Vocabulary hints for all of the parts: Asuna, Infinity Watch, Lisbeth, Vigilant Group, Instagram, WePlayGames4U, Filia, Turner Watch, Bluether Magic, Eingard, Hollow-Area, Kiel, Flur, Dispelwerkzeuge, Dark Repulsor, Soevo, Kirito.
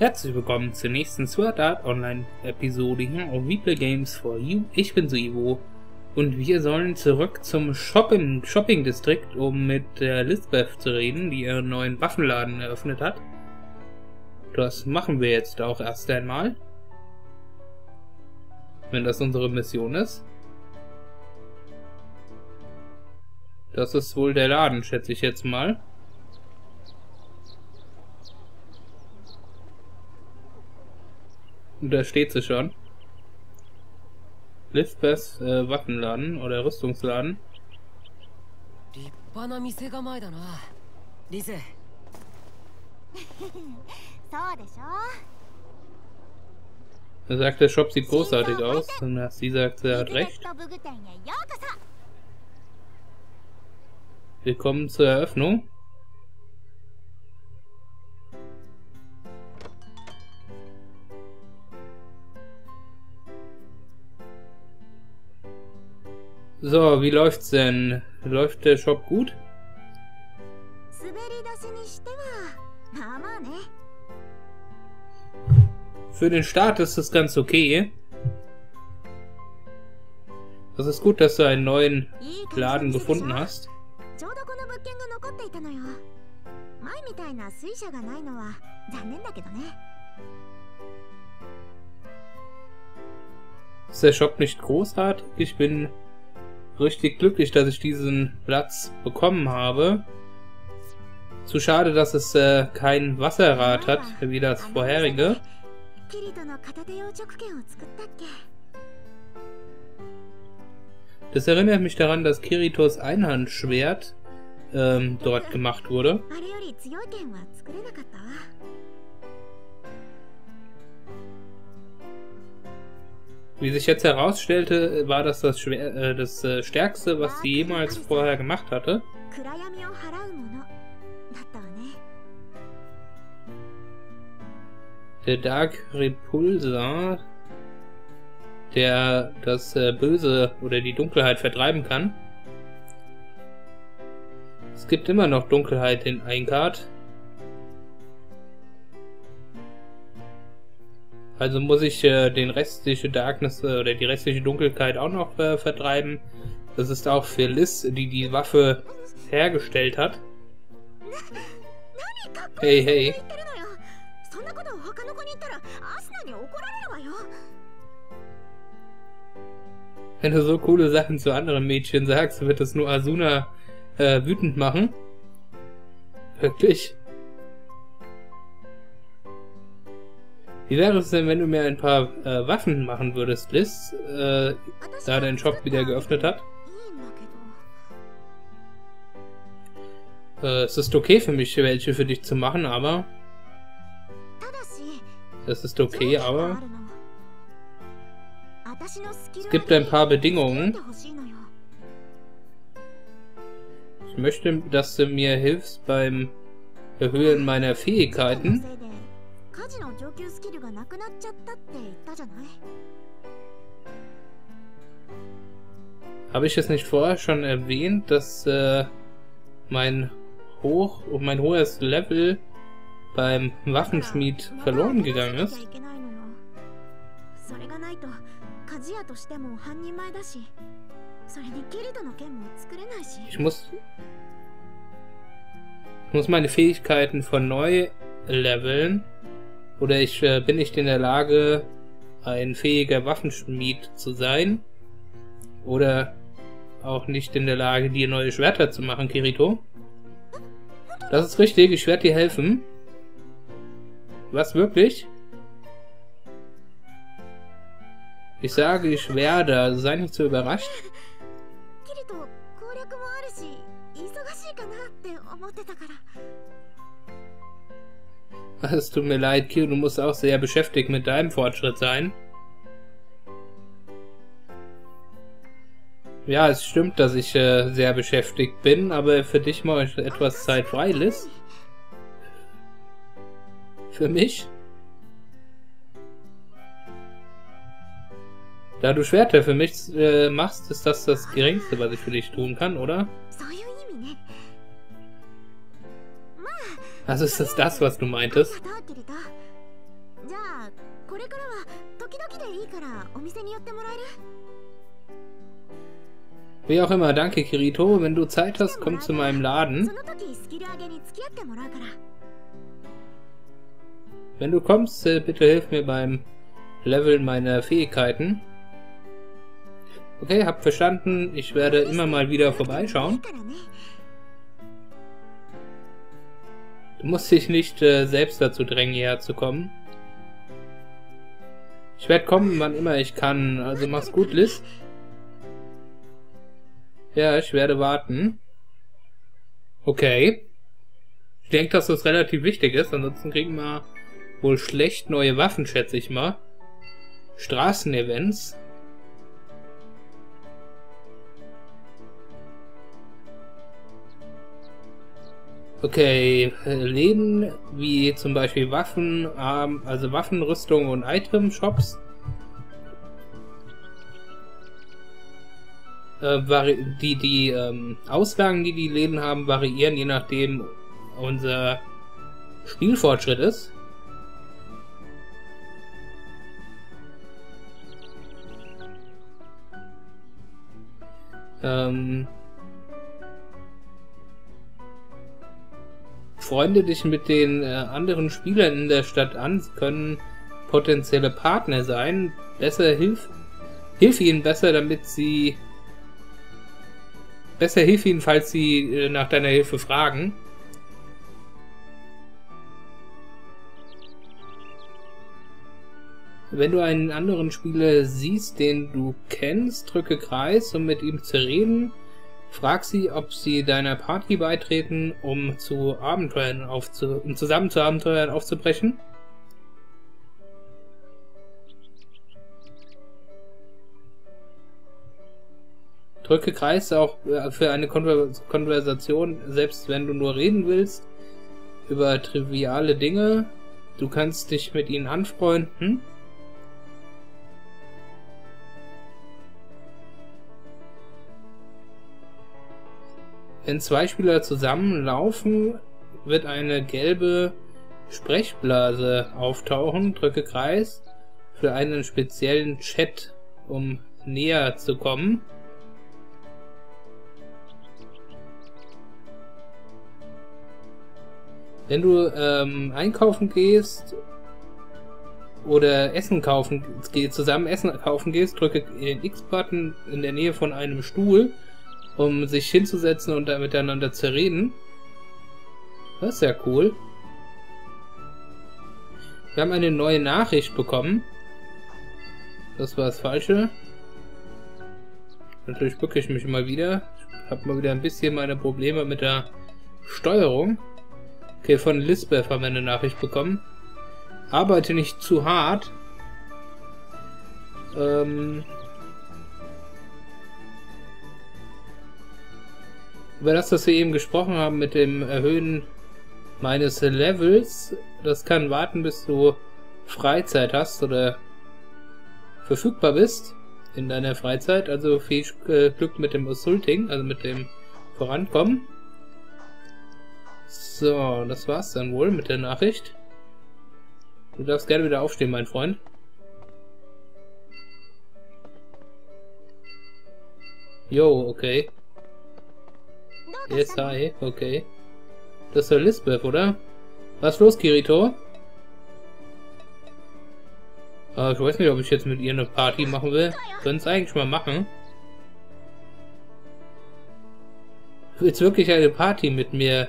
Herzlich willkommen zur nächsten Sword Art Online Episode hier auf WePlayGames4U. Ich bin Soevo und wir sollen zurück zum Shopping-Distrikt, um mit Lisbeth zu reden, die ihren neuen Waffenladen eröffnet hat. Das machen wir jetzt auch erst einmal, wenn das unsere Mission ist. Das ist wohl der Laden, schätze ich jetzt mal. Und da steht sie schon. Lisbeths Waffenladen oder Rüstungsladen. Da sagt, der Shop sieht großartig aus. Und sie sagt, sie hat recht. Willkommen zur Eröffnung. So, wie läuft's denn? Läuft der Shop gut? Für den Start ist das ganz okay. Das ist gut, dass du einen neuen Laden gefunden hast. Ist der Shop nicht großartig? Ich bin richtig glücklich, dass ich diesen Platz bekommen habe. Zu schade, dass es kein Wasserrad hat, wie das vorherige. Das erinnert mich daran, dass Kiritos Einhandschwert dort gemacht wurde. Wie sich jetzt herausstellte, war das das Stärkste, was sie jemals vorher gemacht hatte. Der Dark Repulsor, der das Böse oder die Dunkelheit vertreiben kann. Es gibt immer noch Dunkelheit in Eingard. Also muss ich den restlichen Darkness oder die restliche Dunkelheit auch noch vertreiben. Das ist auch für Liz, die die Waffe hergestellt hat. Hey, hey. Wenn du so coole Sachen zu anderen Mädchen sagst, wird das nur Asuna wütend machen. Wirklich. Wie wäre es denn, wenn du mir ein paar Waffen machen würdest, Liz, da dein Shop wieder geöffnet hat? Es ist okay für mich, welche für dich zu machen, aber... Es ist okay, aber... Es gibt ein paar Bedingungen. Ich möchte, dass du mir hilfst beim Erhöhen meiner Fähigkeiten. Habe ich es nicht vorher schon erwähnt, dass mein hohes Level beim Waffenschmied verloren gegangen ist? Ich muss meine Fähigkeiten von neu leveln. Oder ich bin nicht in der Lage, ein fähiger Waffenschmied zu sein. Oder auch nicht in der Lage, dir neue Schwerter zu machen, Kirito. Das ist richtig, ich werde dir helfen. Was, wirklich? Ich sage, ich werde, also sei nicht so überrascht. Es tut mir leid, Kiel, du musst auch sehr beschäftigt mit deinem Fortschritt sein. Ja, es stimmt, dass ich sehr beschäftigt bin, aber für dich mache ich etwas Zeit frei, Liz. Für mich? Da du Schwerter für mich machst, ist das das Geringste, was ich für dich tun kann, oder? Also ist das das, was du meintest? Wie auch immer, danke Kirito. Wenn du Zeit hast, komm zu meinem Laden. Wenn du kommst, bitte hilf mir beim Leveln meiner Fähigkeiten. Okay, hab verstanden. Ich werde immer mal wieder vorbeischauen. Du musst dich nicht selbst dazu drängen, hierher zu kommen. Ich werde kommen, wann immer ich kann. Also mach's gut, Liz. Ja, ich werde warten. Okay. Ich denke, dass das relativ wichtig ist. Ansonsten kriegen wir wohl schlecht neue Waffen, schätze ich mal. Straßenevents. Okay, Läden wie zum Beispiel Waffen, also Waffenrüstung und Item-Shops. Die Auslagen, die die Läden haben, variieren, je nachdem unser Spielfortschritt ist. Freunde dich mit den anderen Spielern in der Stadt an, sie können potenzielle Partner sein. Hilf ihnen, falls sie nach deiner Hilfe fragen. Wenn du einen anderen Spieler siehst, den du kennst, drücke Kreis, um mit ihm zu reden. Frag sie, ob sie deiner Party beitreten, um zusammen zu Abenteuern aufzubrechen. Drücke Kreis auch für eine Konversation, selbst wenn du nur reden willst, über triviale Dinge. Du kannst dich mit ihnen anfreunden. Wenn zwei Spieler zusammenlaufen, wird eine gelbe Sprechblase auftauchen. Drücke Kreis für einen speziellen Chat, um näher zu kommen. Wenn du einkaufen gehst oder zusammen Essen kaufen gehst, drücke den X-Button in der Nähe von einem Stuhl, um sich hinzusetzen und miteinander zu reden. Das ist ja cool. Wir haben eine neue Nachricht bekommen. Das war das Falsche. Natürlich bücke ich mich mal wieder. Ich habe mal wieder ein bisschen meine Probleme mit der Steuerung. Okay, von Lisbeth haben wir eine Nachricht bekommen. Arbeite nicht zu hart. Über das, was wir eben gesprochen haben mit dem Erhöhen meines Levels, das kann warten, bis du Freizeit hast oder verfügbar bist in deiner Freizeit. Also viel Glück mit dem Assulting, also mit dem Vorankommen. So, das war's dann wohl mit der Nachricht. Du darfst gerne wieder aufstehen, mein Freund. Jo, okay. Yes, hi, okay. Das ist doch Lisbeth, oder? Was ist los, Kirito? Ich weiß nicht, ob ich jetzt mit ihr eine Party machen will. Können es eigentlich mal machen. Willst du wirklich eine Party mit mir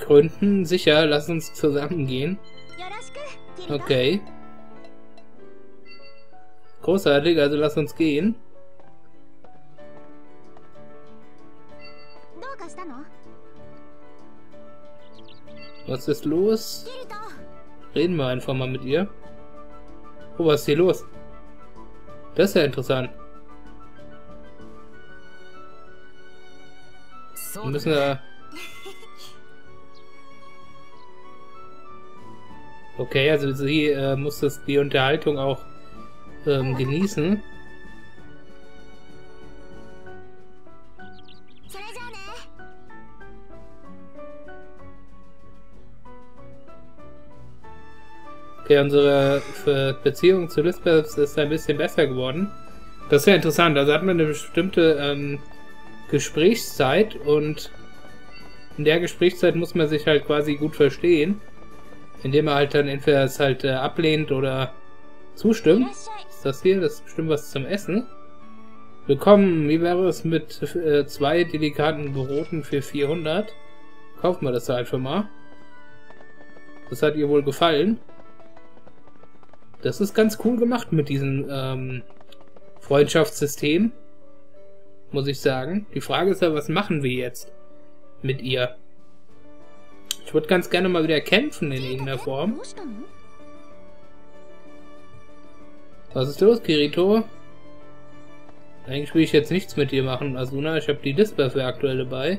gründen? Sicher, lass uns zusammen gehen. Okay. Großartig, also lass uns gehen. Was ist los? Reden wir einfach mal mit ihr. Oh, was ist hier los? Das ist ja interessant. Wir müssen da... Okay, also sie muss die Unterhaltung auch genießen. Okay, unsere Beziehung zu Lisbeth ist ein bisschen besser geworden. Das ist ja interessant. Also hat man eine bestimmte Gesprächszeit und in der Gesprächszeit muss man sich halt quasi gut verstehen, indem er halt dann entweder es halt ablehnt oder zustimmt. Ist das hier? Das ist bestimmt was zum Essen. Willkommen, wie wäre es mit zwei delikaten Broten für 400? Kaufen wir das da einfach mal. Das hat ihr wohl gefallen. Das ist ganz cool gemacht mit diesem Freundschaftssystem, muss ich sagen. Die Frage ist ja, was machen wir jetzt mit ihr? Ich würde ganz gerne mal wieder kämpfen in irgendeiner Form. Was ist los, Kirito? Eigentlich will ich jetzt nichts mit dir machen, Asuna. Ich habe die Dispelwerkzeuge aktuell dabei.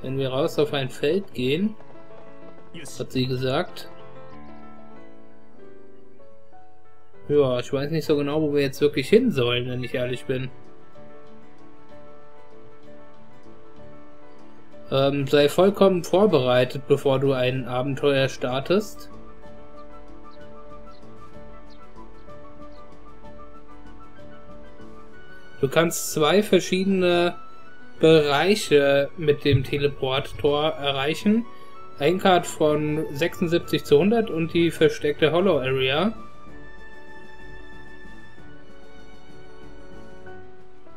Wenn wir raus auf ein Feld gehen, hat sie gesagt. Ja, ich weiß nicht so genau, wo wir jetzt wirklich hin sollen, wenn ich ehrlich bin. Sei vollkommen vorbereitet, bevor du ein Abenteuer startest. Du kannst zwei verschiedene Bereiche mit dem Teleport-Tor erreichen. Eingard von 76 zu 100 und die versteckte Hollow-Area.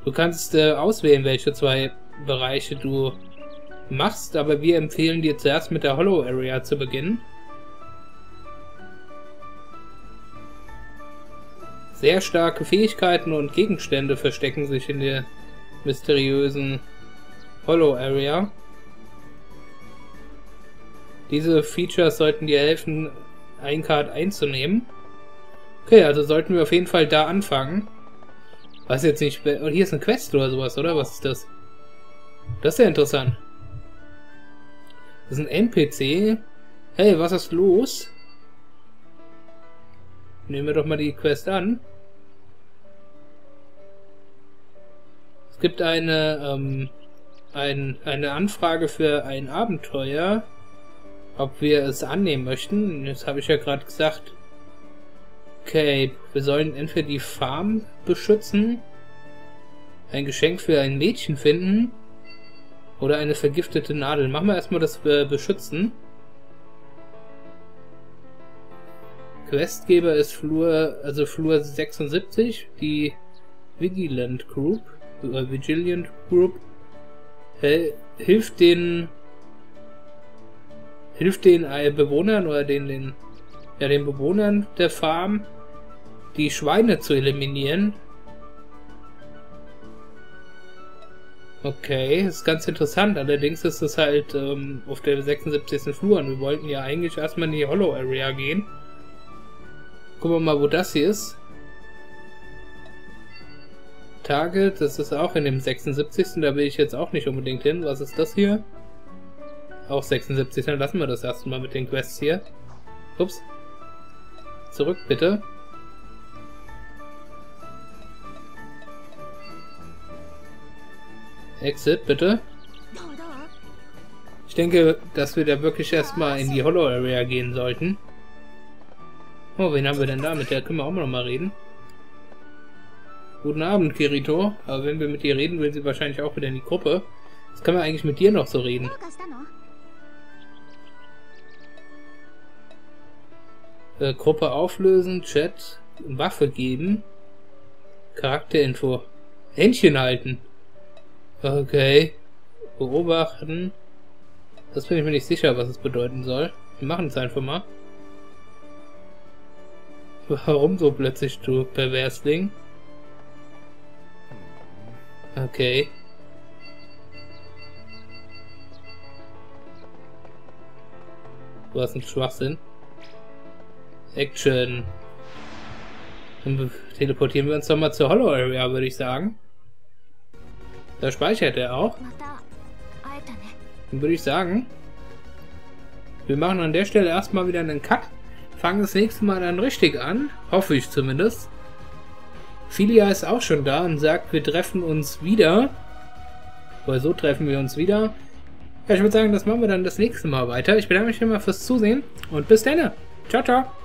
Du kannst auswählen, welche zwei Bereiche du machst, aber wir empfehlen dir zuerst mit der Hollow-Area zu beginnen. Sehr starke Fähigkeiten und Gegenstände verstecken sich in der mysteriösen Hollow-Area. Diese Features sollten dir helfen, Eingard einzunehmen. Okay, also sollten wir auf jeden Fall da anfangen. Was jetzt nicht... Hier ist eine Quest oder sowas, oder? Was ist das? Das ist ja interessant. Das ist ein NPC. Hey, was ist los? Nehmen wir doch mal die Quest an. Es gibt eine Anfrage für ein Abenteuer, ob wir es annehmen möchten. Das habe ich ja gerade gesagt. Okay, wir sollen entweder die Farm beschützen, ein Geschenk für ein Mädchen finden oder eine vergiftete Nadel. Machen wir erstmal das Beschützen. Questgeber ist Flur, also Flur 76, die Vigilant Group. Vigilant Group hilft den Bewohnern oder den Bewohnern der Farm, die Schweine zu eliminieren. Okay, ist ganz interessant. Allerdings ist es halt auf der 76. Flur und wir wollten ja eigentlich erstmal in die Hollow-Area gehen. Gucken wir mal, wo das hier ist. Target, das ist auch in dem 76. Da will ich jetzt auch nicht unbedingt hin. Was ist das hier? Auch 76. Dann lassen wir das erstmal mit den Quests hier. Ups. Zurück, bitte. Exit, bitte. Ich denke, dass wir da wirklich erstmal in die Hollow-Area gehen sollten. Oh, wen haben wir denn da? Mit der können wir auch noch mal reden. Guten Abend, Kirito. Aber wenn wir mit dir reden, will sie wahrscheinlich auch wieder in die Gruppe. Was können wir eigentlich mit dir noch so reden? Gruppe auflösen, Chat, Waffe geben, Charakterinfo, Händchen halten. Okay, beobachten. Das bin ich mir nicht sicher, was es bedeuten soll. Wir machen es einfach mal. Warum so plötzlich, du Perversling? Okay. Was ein Schwachsinn. Action. Dann teleportieren wir uns doch mal zur Hollow-Area, würde ich sagen. Da speichert er auch. Dann würde ich sagen, wir machen an der Stelle erstmal wieder einen Cut. Fangen das nächste Mal dann richtig an. Hoffe ich zumindest. Filia ist auch schon da und sagt, wir treffen uns wieder. Oder so treffen wir uns wieder. Ja, ich würde sagen, das machen wir dann das nächste Mal weiter. Ich bedanke mich immer fürs Zusehen und bis dann. Ciao, ciao.